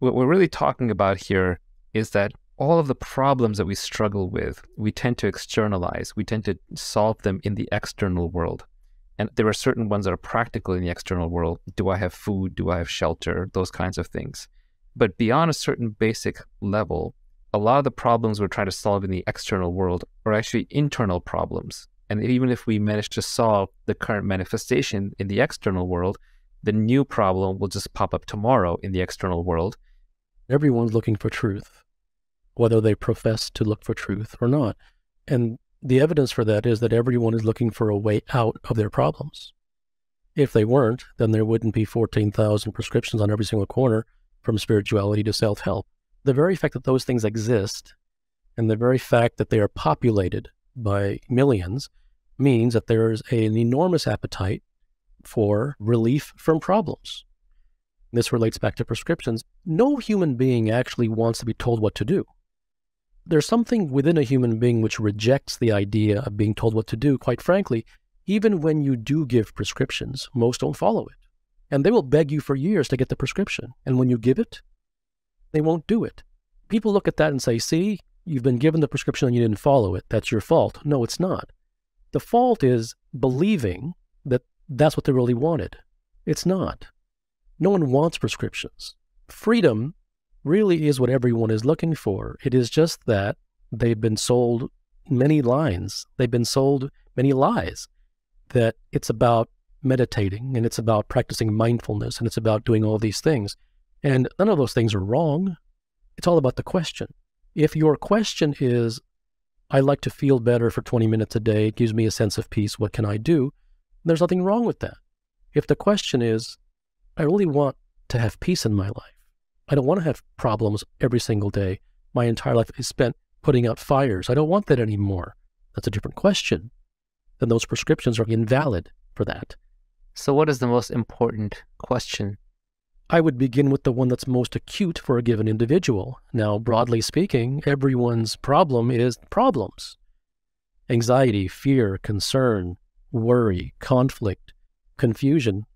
What we're really talking about here is that all of the problems that we struggle with, we tend to externalize. We tend to solve them in the external world. And there are certain ones that are practical in the external world. Do I have food? Do I have shelter? Those kinds of things. But beyond a certain basic level, a lot of the problems we're trying to solve in the external world are actually internal problems. And even if we manage to solve the current manifestation in the external world, the new problem will just pop up tomorrow in the external world. Everyone's looking for truth, whether they profess to look for truth or not. And the evidence for that is that everyone is looking for a way out of their problems. If they weren't, then there wouldn't be 14,000 prescriptions on every single corner, from spirituality to self-help. The very fact that those things exist, and the very fact that they are populated by millions, means that there is an enormous appetite for relief from problems. This relates back to prescriptions. No human being actually wants to be told what to do. There's something within a human being which rejects the idea of being told what to do. Quite frankly, even when you do give prescriptions, most don't follow it. And they will beg you for years to get the prescription. And when you give it, they won't do it. People look at that and say, see, you've been given the prescription and you didn't follow it. That's your fault. No, it's not. The fault is believing that that's what they really wanted. It's not. No one wants prescriptions. Freedom really is what everyone is looking for. It is just that they've been sold many lines. They've been sold many lies that it's about meditating and it's about practicing mindfulness and it's about doing all these things. And none of those things are wrong. It's all about the question. If your question is, I like to feel better for 20 minutes a day, it gives me a sense of peace, what can I do? There's nothing wrong with that. If the question is, I really want to have peace in my life, I don't want to have problems every single day. My entire life is spent putting out fires. I don't want that anymore. That's a different question. Then those prescriptions are invalid for that. So what is the most important question? I would begin with the one that's most acute for a given individual. Now, broadly speaking, everyone's problem is problems. Anxiety, fear, concern, worry, conflict, confusion,